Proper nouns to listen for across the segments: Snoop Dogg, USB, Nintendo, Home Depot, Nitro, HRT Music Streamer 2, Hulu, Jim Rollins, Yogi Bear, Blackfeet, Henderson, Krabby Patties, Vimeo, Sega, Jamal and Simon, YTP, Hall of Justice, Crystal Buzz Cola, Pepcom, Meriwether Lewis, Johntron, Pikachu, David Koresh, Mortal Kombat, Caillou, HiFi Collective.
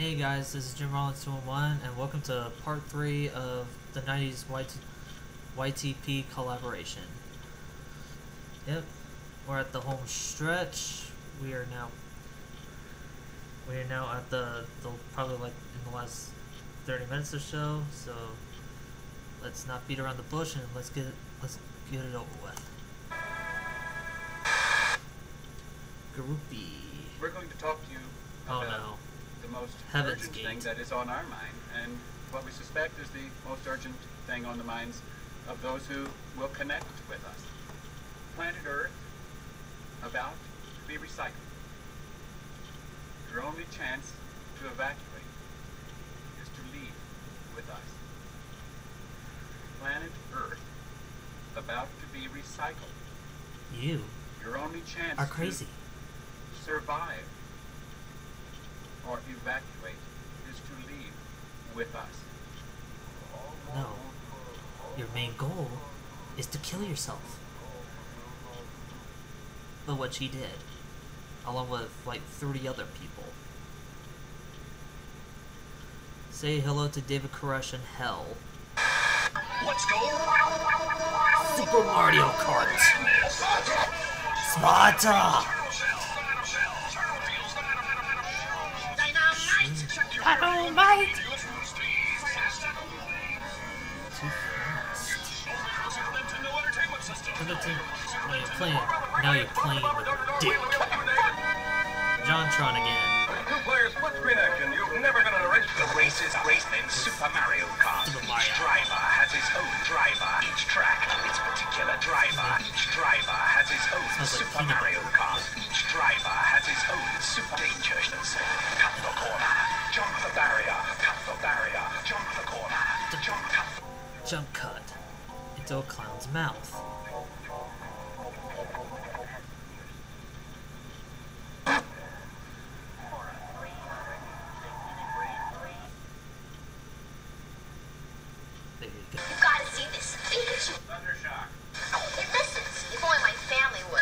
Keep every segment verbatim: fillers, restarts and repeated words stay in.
Hey guys, this is Jim Rollins two eleven and welcome to part three of the nineties Y T P collaboration. Yep, we're at the home stretch. We are now we are now at the, the probably like in the last thirty minutes or so, so let's not beat around the bush and let's get let's get it over with. Groupie. We're going to talk to you about oh, no. the most Heaven's urgent Gate. thing that is on our mind, and what we suspect is the most urgent thing on the minds of those who will connect with us. Planet Earth, about to be recycled. Your only chance to evacuate is to leave with us. Planet Earth, about to be recycled. You Your only chance are crazy. To survive or evacuate is to leave with us. No. Your main goal is to kill yourself. But what she did, along with like thirty other people. Say hello to David Koresh in hell. Let's go! Super Mario Kart! Sparta! Dynamite! Now you're playing. Now you're playing with dick. Johntron again. Two players put screen action. You've never been on a race. The race is raced in Super Mario Kart. Each driver has his own driver. Each track, its particular driver. Each driver has his own Super Mario Kart. Each driver has his own super dangerous. Cut the corner. Jump the barrier. Cut the barrier. Jump the corner. Jump cut. Jump cut into a clown's mouth.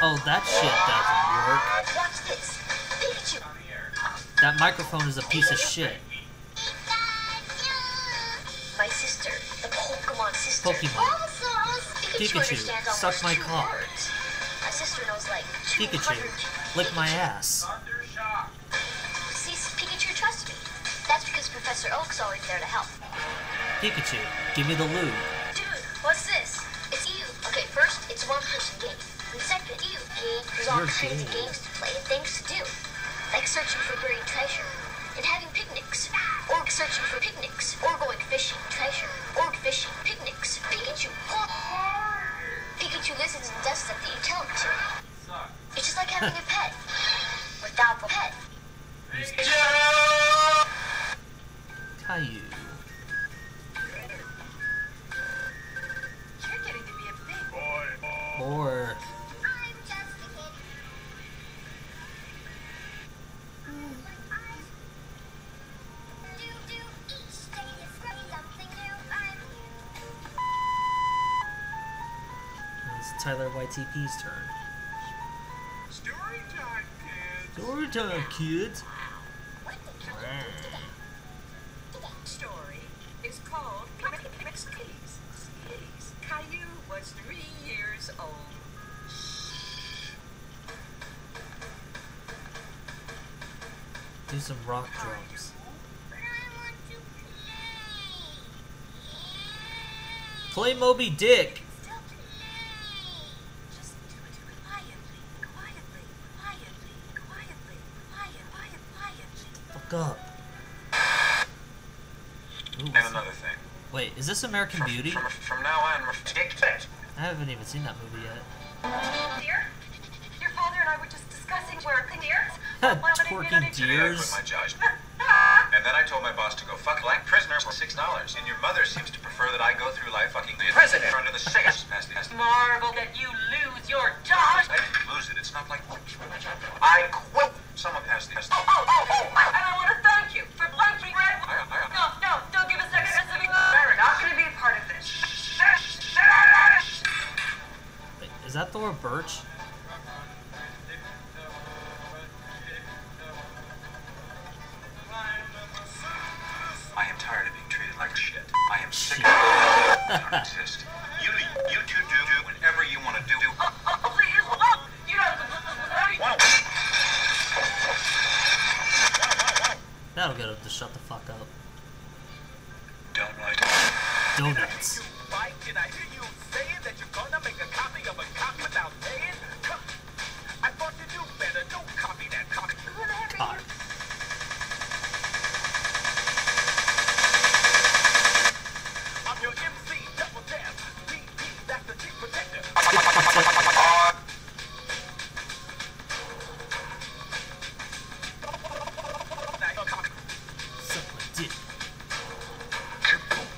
Oh, that shit doesn't work. Watch this. Pikachu. That microphone is a piece of shit. Pikachu. My sister, the Pokemon sister. Pokemon. Also, Pikachu, Pikachu suck my cock. My sister knows like Pikachu, lick my ass. See, Pikachu trusts me. That's because Professor Oak's always there to help. Pikachu, give me the loot. Dude, what's this? It's you. Okay, first, it's one person game. And second, you game, there's all kinds of games to play and things to do, like searching for buried treasure and having picnics, or searching for picnics, or going fishing, treasure, or fishing, picnics. Pikachu, Pikachu listens and does stuff that you tell him to. It's just like having a pet without the pet. Caillou. You're getting to be a big boy. Or. Tyler Y T P's turn. Story time, kids. Story time, kids. Wow. Story is called Mix Kitties. Caillou was three years old. Do some rock drums. Play Moby Dick. Up. Ooh, and another thing. Wait, is this American from, Beauty? From, from now on, I haven't even seen that movie yet. Deer? Your father and I were just discussing where the deer. Twerking deers. And then I told my boss to go fuck like prisoner for six dollars. And your mother seems to prefer that I go through life fucking the president under the six. Marvel that you lose your job. I didn't lose it. It's not like I quit. Someone has the test. Oh, oh, oh, oh! And I want to thank you for blanking red. No, no, don't give a second. We're not going to be a part of this. Wait, is that Thor Birch? That'll get up to shut the fuck up. Donuts. Donuts. Can I hear you saying that you're gonna make a copy of a cop without saying? I thought you knew better. Don't copy that copy. God. I'm your M C, double tap. D P, that's the chief protector.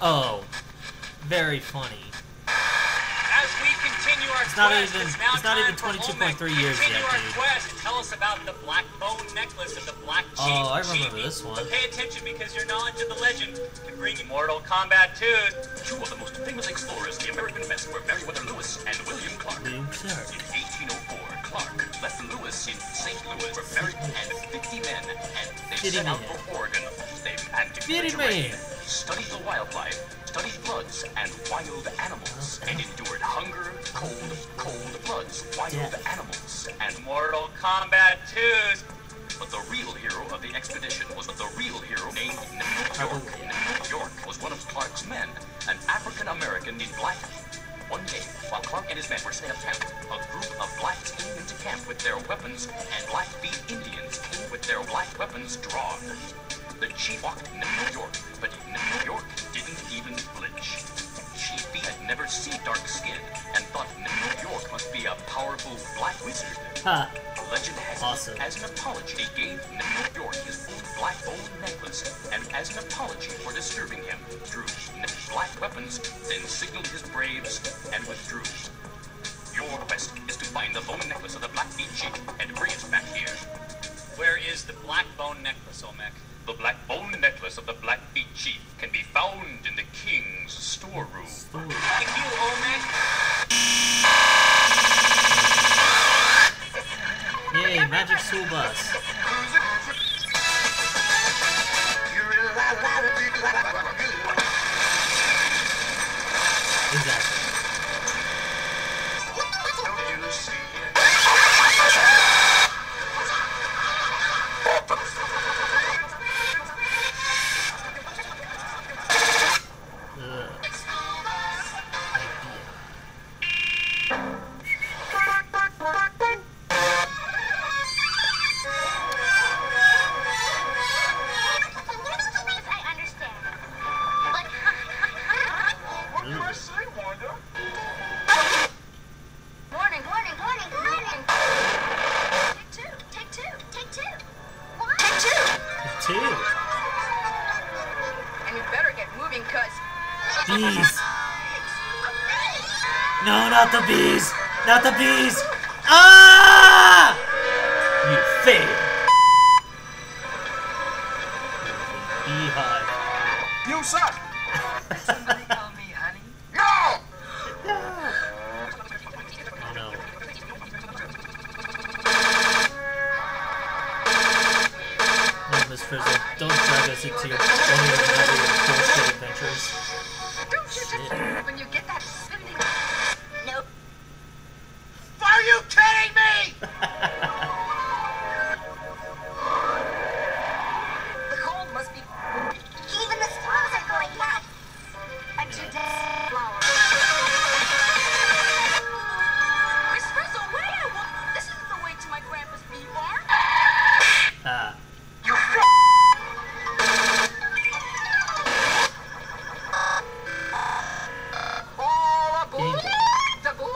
Oh, very funny. As we continue our it's not quest, even, it's, it's not even twenty-two point three years yet, dude. Quest, tell us about the black bone necklace of the black chief. Oh, I remember Chibi. This one. So pay attention because your knowledge of the legend can bring you Mortal Kombat two. Two of the most famous explorers in the American West were Meriwether Lewis and William Clark. William Clark. In eighteen oh four, Clark left Lewis in Saint Louis for married and fifty men, and they set out for Oregon. They had to get away. Studied the wildlife, studied floods and wild animals, and endured hunger, cold, cold floods, wild yeah. animals, and Mortal Kombat two. But the real hero of the expedition was the real hero named New York. New York was one of Clark's men, an African-American named Black. One day, while Clark and his men were setting up camp, a group of blacks came into camp with their weapons, and Blackfeet Indians came with their black weapons drawn. The chief walked in New York, but New York didn't even flinch. Chiefy had never seen dark skin and thought New York must be a powerful black wizard. Huh. The legend has awesome. It, as an apology, he gave New York his old black bone necklace, and as an apology for disturbing him, drew black weapons, then signaled his braves, and withdrew. Your quest is to find the bone necklace of the Blackfeet chief and bring it back here. Where is the black bone necklace, Olmec? The black bone necklace of the Blackfeet chief can be found in the king's storeroom. Storeroom. Thank you, Olmec. Yay, magic school bus. Exactly. Not the bees! Not the bees! Ah! You fade. Beehive. You suck! Somebody call me, honey. No! No! Oh, no. No, Miss Frizzle, don't drag us into your only or another bullshit adventures. Don't you just yeah. when you get that spinning. Are you kidding me? The cold must be. Even the flowers are going nuts. A Judas flower. Miss Frizzle, wait a while. This isn't the way to my grandpa's bee farm. Ah. You f. All aboard. The boy.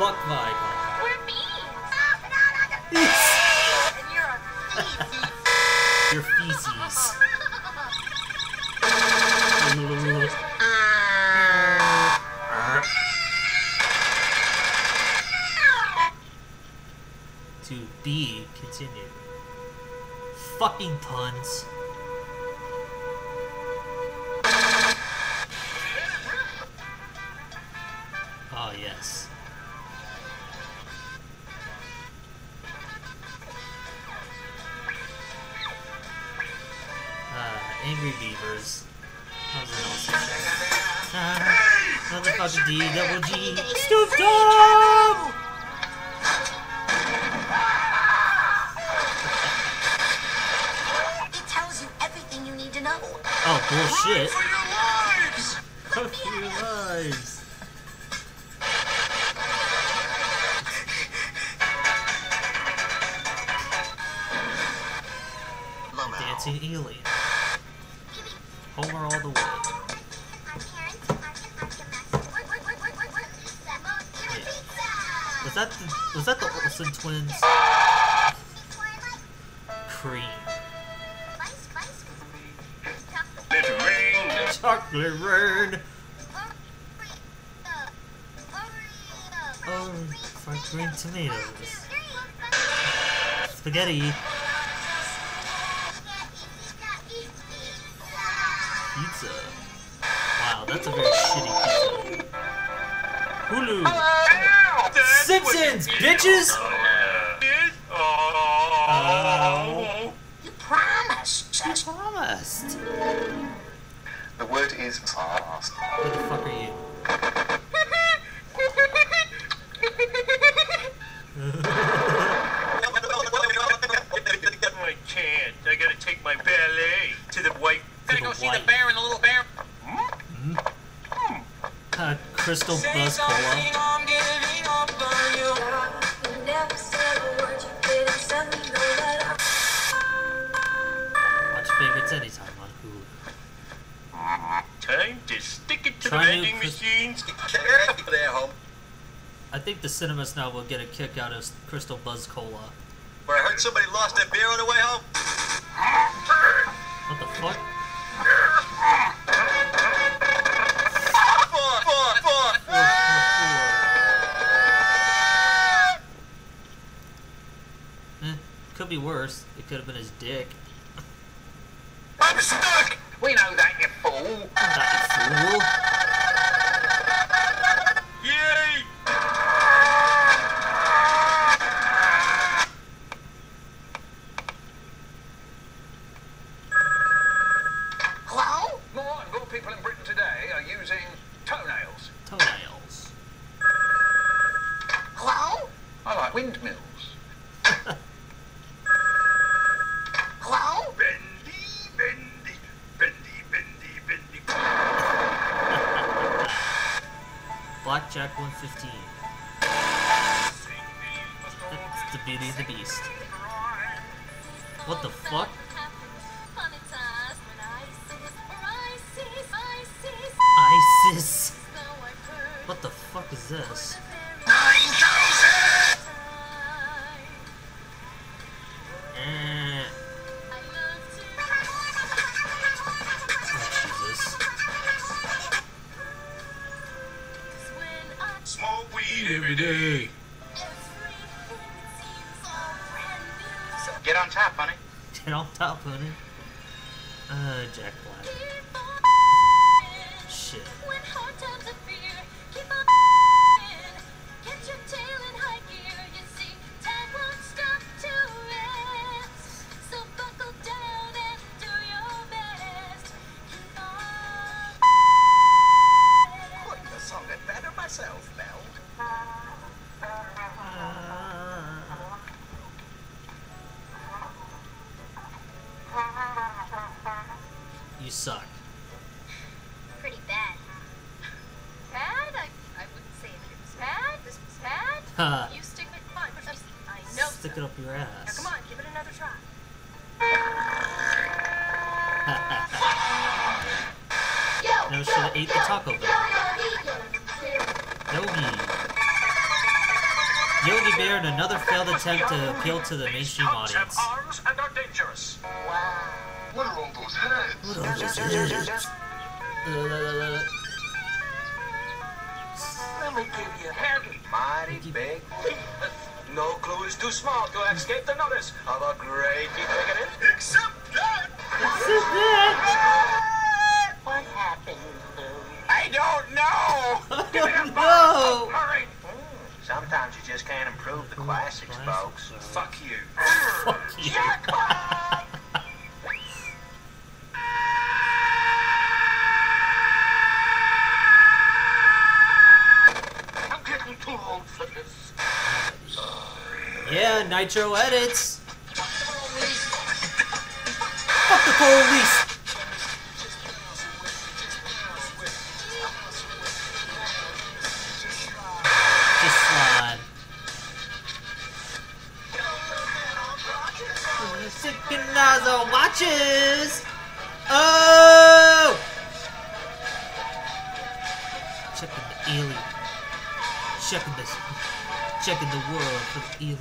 Fuck my God. We're bees. And you're a feces. You're feces. To be continued. Fucking puns. Oh yes. Angry Beavers. That was an awesome show. Ah, motherfucker D double G. Snoop Dogg! It tells you everything you need to know. Oh, bullshit. Run for your lives! Run for your lives! Dancing alien. Homer all the way. Yeah. Was that the, was that the Olsen twins? Cream. Chocolate rain. Oh, for green tomatoes. Spaghetti. Pizza. Wow, that's a very shitty pizza. Hulu. Hello. Simpsons, bitches! Oh. You promised. You promised. The word is fast. Who the fuck are you? I can't. I gotta take my ballet to the white. Gotta go see the bear and the little bear. Mm-hmm. Mm. Uh, Crystal Buzz Cola. Watch favorites anytime on Hulu. Time to stick it to Try the vending machines. I think the cinemas now will get a kick out of Crystal Buzz Cola. Where I heard somebody lost their beer on the way home. What the fuck? Could be worse. It could have been his dick. I'm stuck! We know that, you fool! That fool! Yay! Hello? More and more people in Britain today are using toenails. Toenails. Hello? I like windmills. Jack one fifteen. That's the Beauty and the Beast. What the fuck? ISIS. What the fuck is this? Top on it. Uh, Jack Black. Shit. Couldn't have sung it better myself, Mel. You suck. Pretty bad. Bad? I, I wouldn't say that it was bad. This was bad. Huh. You stick it up my butt. I know. Stick so. It up your ass. Now come on, give it another try. Yo, no, should have ate yo, the taco bear. Yogi. Yogi Bear in another failed attempt to appeal to the mainstream audience. Have arms and are dangerous. Wow. What are all those heads? What are all those heads? Let me give you a head. Mighty big. No clue is too small to escape the notice of a great big. Except that! Except that! What happened, Lou? I don't know! Give it up, no! Hurry! Sometimes you just can't improve the classics, folks. Fuck you. Fuck you. Jackpot! Yeah, Nitro edits. Fuck the police. Just slide. Synchronizer watches. Oh. Checking the alien. Checking this. Checking the world for the alien.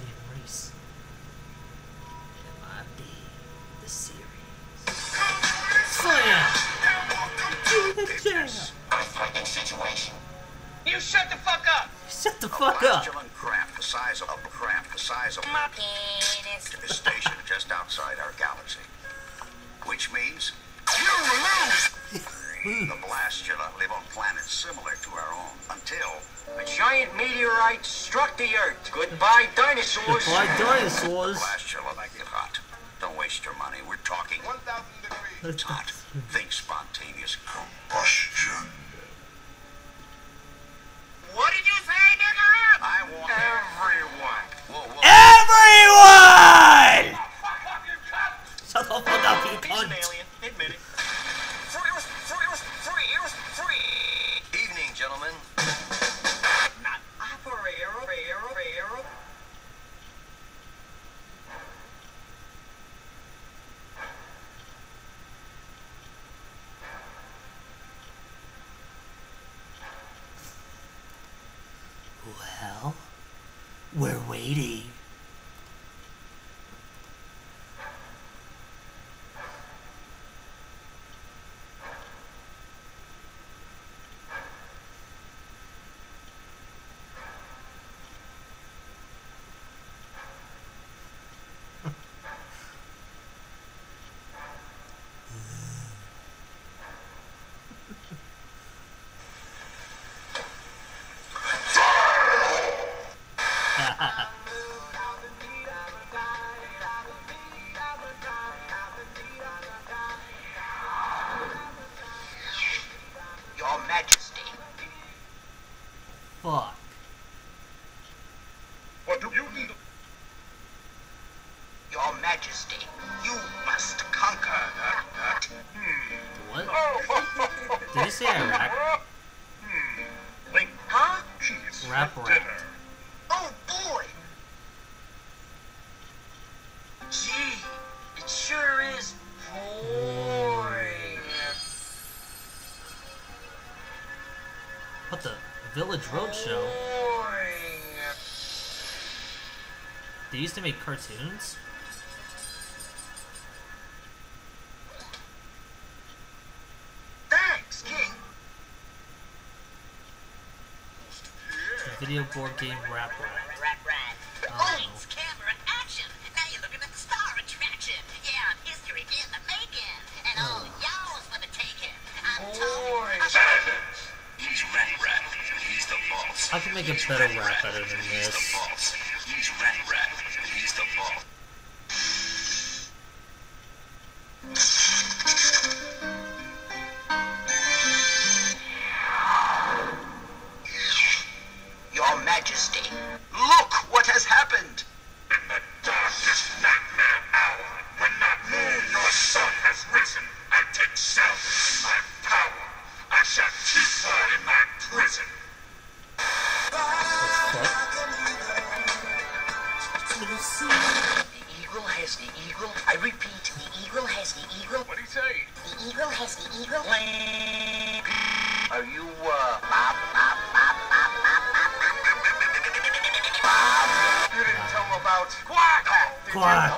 Dinosaurs. Like dinosaurs. Blast-chilla like it hot. Don't waste your money. We're talking one thousand degrees. It's hot. Think spontaneous combustion. What did you say, nigga? I want everyone. Whoa, whoa. Everyone! Shut the fuck up, you cunt. Admit it. Free, free, free, free. Evening, gentlemen. Not operator, operator, operator. Well, we're waiting. Village Roadshow. They used to make cartoons. Thanks, King. The video board game rap rap. Rap rap. Lights, camera, action. Now you're looking at the star attraction. Yeah, history in the making, and all y'all's for the taking. I'm told. He's ready, rat. He's the boss. I can make a better rap better than this. He's the boss. He's ready, rat. He's the boss. Your Majesty, look what has happened. In the darkest nightmare hour, when not moon nor sun has risen, I take shelter in my power. I shall keep her in my prison. The eagle has the eagle. I repeat, the eagle has the eagle. What do you say? The eagle has the eagle. Are you uh? Bob, Bob, Bob, Bob, Bob, Bob, Bob. You didn't tell about Quack. Quack.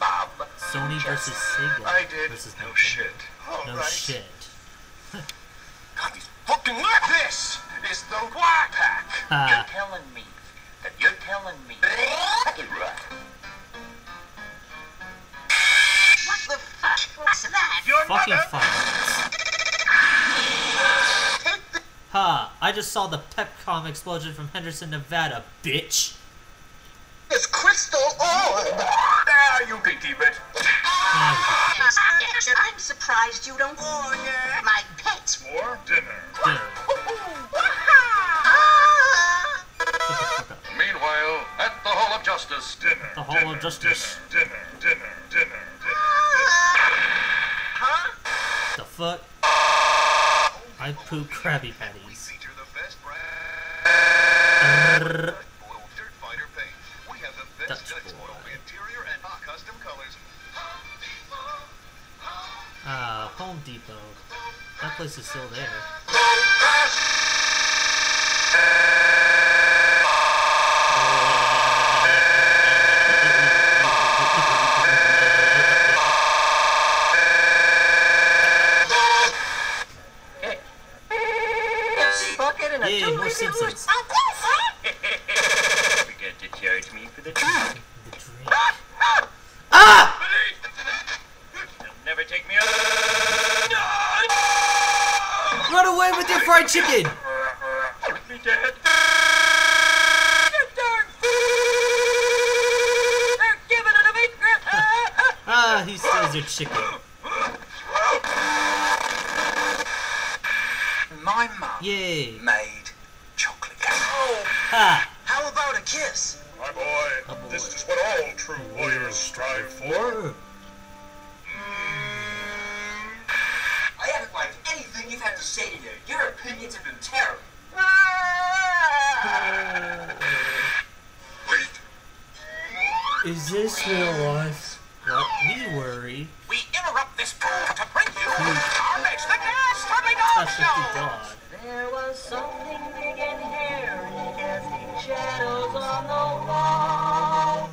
Bob. Sony versus Sega. I did. No shit. No shit. Fucking look! This is the Y Pack! Uh. You're telling me that you're telling me what the fuck was that? Your fucking fuck. Ha! I just saw the Pepcom explosion from Henderson, Nevada, bitch! It's crystal orb! There, you can keep it! I'm surprised you don't order my pets for dinner. dinner. Meanwhile, at the Hall of Justice, Justice dinner. The Hall of Justice dinner. Dinner. Dinner. Dinner. Dinner. Huh? The fuck? I poo Krabby Patties. Uh, Dutch boil. Ah, uh, Home Depot. That place is still there. Yeah, more Simpsons. You get to charge me for the drink. The drink. Ah! They'll never take me out. No! Run away with your fried chicken! Put me dead. They're giving it to me. Ah, he steals your chicken. My mum Yay. made chocolate cake. Oh, ha. How about a kiss? My boy, oh boy, this is what all true warriors strive for. Mm. I haven't liked anything you've had to say today. Your opinions have been terrible. Wait. Is this real life? Let me worry. We interrupt this pool to bring you our next God. There was something big and hairy casting shadows on the wall.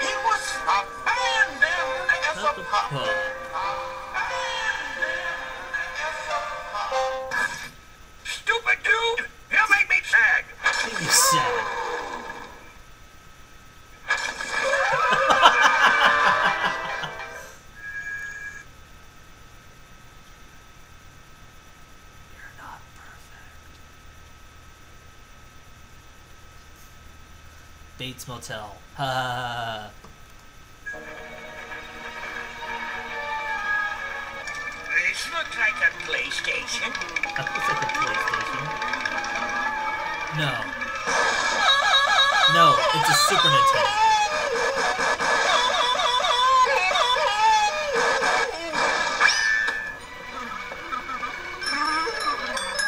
He was abandoned as a pup. Abandoned as a pup. Stupid dude! You'll make me sad. Make me sad. Bates Motel. Uh. This looks like a PlayStation. That looks like a PlayStation. No. No, it's a Super Nintendo.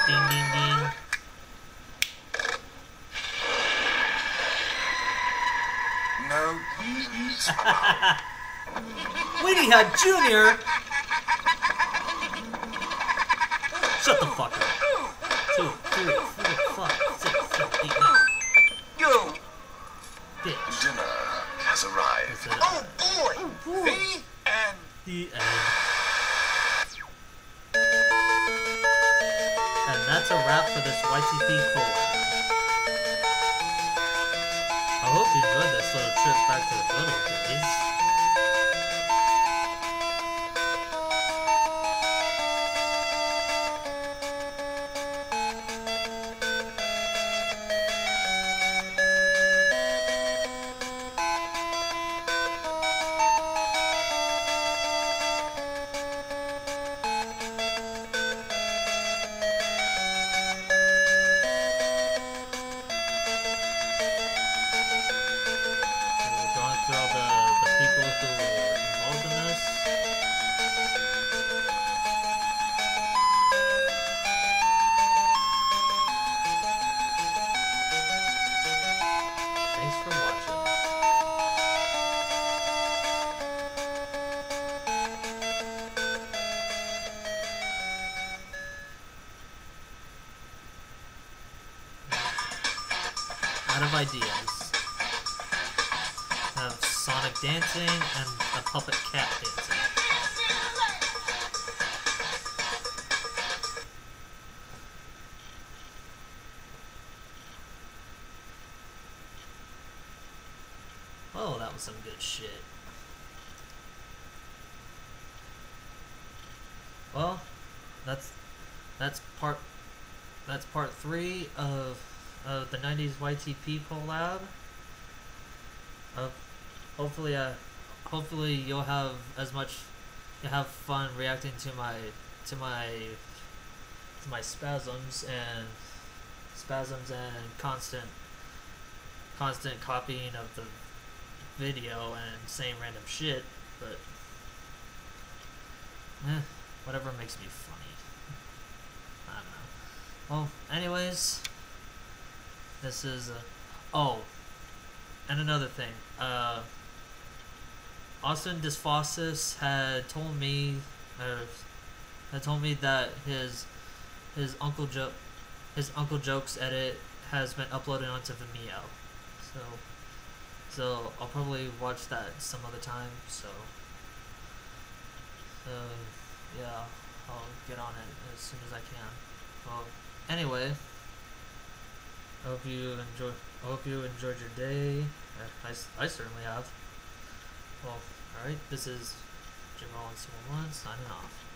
Ding ding ding. Weedy Hut Junior Shut the fuck up. Two, three, four, five, six, seven, eight, nine. Yo! Bitch. Dinner has arrived. A... Oh boy! Oh, boy. The end. The end. And that's a wrap for this Y C P Cola. I hope you enjoyed this little trip back to the little days. Out of ideas. I have Sonic dancing and a puppet cat dancing. Oh, that was some good shit. Well, that's that's part that's part three of of the nineties Y T P collab. Uh, hopefully, uh, hopefully you'll have as much, you'll have fun reacting to my, to my, to my spasms and spasms and constant, constant copying of the video and saying random shit, but eh, whatever makes me funny. I don't know. Well, anyways, this is a... Oh, and another thing. Uh, Austin Desfosses had told me, uh, had told me that his his uncle joke, his uncle jokes edit has been uploaded onto Vimeo. So, so I'll probably watch that some other time. So, so yeah, I'll get on it as soon as I can. Well, anyway, I hope you enjoy. I hope you enjoyed your day. I, I, I certainly have. Well, alright, this is Jamal and Simon signing off.